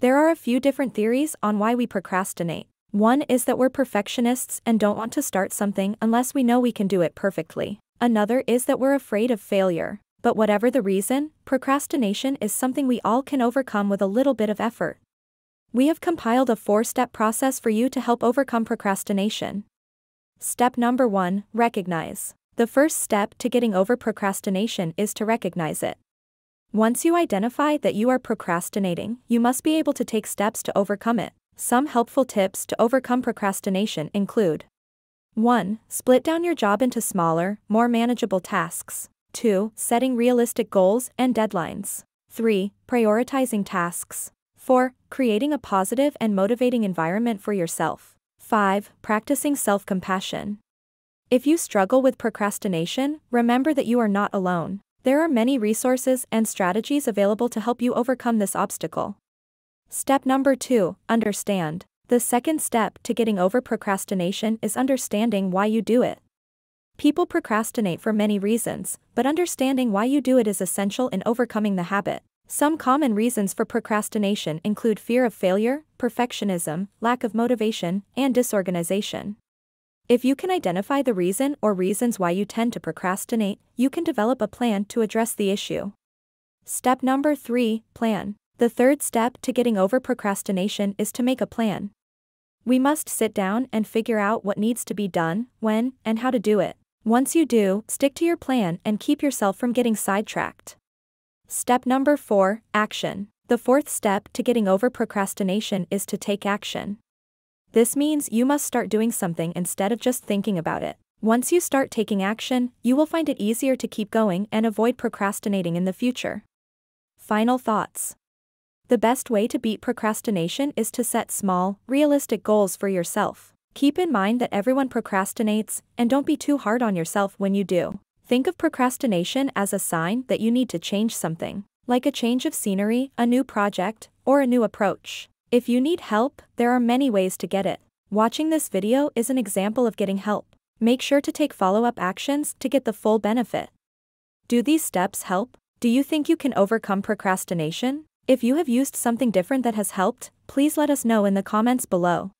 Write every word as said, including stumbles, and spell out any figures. There are a few different theories on why we procrastinate. One is that we're perfectionists and don't want to start something unless we know we can do it perfectly. Another is that we're afraid of failure. But whatever the reason, procrastination is something we all can overcome with a little bit of effort. We have compiled a four-step process for you to help overcome procrastination. Step number one, recognize. The first step to getting over procrastination is to recognize it. Once you identify that you are procrastinating, you must be able to take steps to overcome it. Some helpful tips to overcome procrastination include: one Split down your job into smaller, more manageable tasks. two Setting realistic goals and deadlines. three Prioritizing tasks. four Creating a positive and motivating environment for yourself. five Practicing self-compassion. If you struggle with procrastination, remember that you are not alone. There are many resources and strategies available to help you overcome this obstacle. Step number two, understand. The second step to getting over procrastination is understanding why you do it. People procrastinate for many reasons, but understanding why you do it is essential in overcoming the habit. Some common reasons for procrastination include fear of failure, perfectionism, lack of motivation, and disorganization. If you can identify the reason or reasons why you tend to procrastinate, you can develop a plan to address the issue. Step number three, plan. The third step to getting over procrastination is to make a plan. We must sit down and figure out what needs to be done, when, and how to do it. Once you do, stick to your plan and keep yourself from getting sidetracked. Step number four, action. The fourth step to getting over procrastination is to take action. This means you must start doing something instead of just thinking about it. Once you start taking action, you will find it easier to keep going and avoid procrastinating in the future. Final thoughts. The best way to beat procrastination is to set small, realistic goals for yourself. Keep in mind that everyone procrastinates, and don't be too hard on yourself when you do. Think of procrastination as a sign that you need to change something, like a change of scenery, a new project, or a new approach. If you need help, there are many ways to get it. Watching this video is an example of getting help. Make sure to take follow-up actions to get the full benefit. Do these steps help? Do you think you can overcome procrastination? If you have used something different that has helped, please let us know in the comments below.